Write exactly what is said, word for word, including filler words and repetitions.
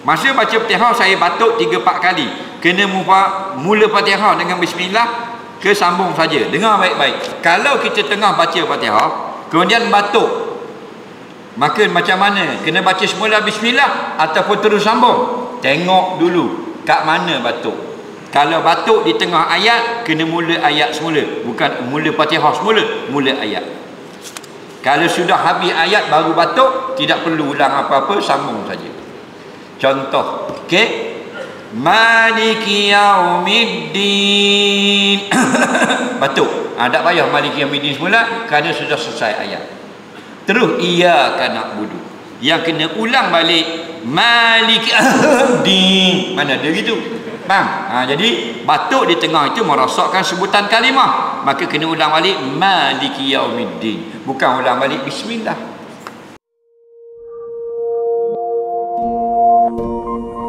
Masa baca Fatihah saya batuk tiga empat kali. Kena mula Fatihah dengan bismillah ke sambung saja. Dengar baik-baik. Kalau kita tengah baca Fatihah kemudian batuk, maka macam mana? Kena baca semula bismillah ataupun terus sambung? Tengok dulu kat mana batuk. Kalau batuk di tengah ayat, kena mula ayat semula, bukan mula Fatihah semula, mula ayat. Kalau sudah habis ayat baru batuk, tidak perlu ulang apa-apa, sambung saja. Contoh, okey, maliki yaumiddin. Batuk. Ha, tak payah maliki yaumiddin semula kerana sudah selesai ayat. Terus iyyaka na'budu. Yang kena ulang balik maliki din. Mana ada gitu? Faham? Ha, jadi batuk di tengah itu merosakkan sebutan kalimah. Maka kena ulang balik maliki yaumiddin. Bukan ulang balik bismillah. Thank you.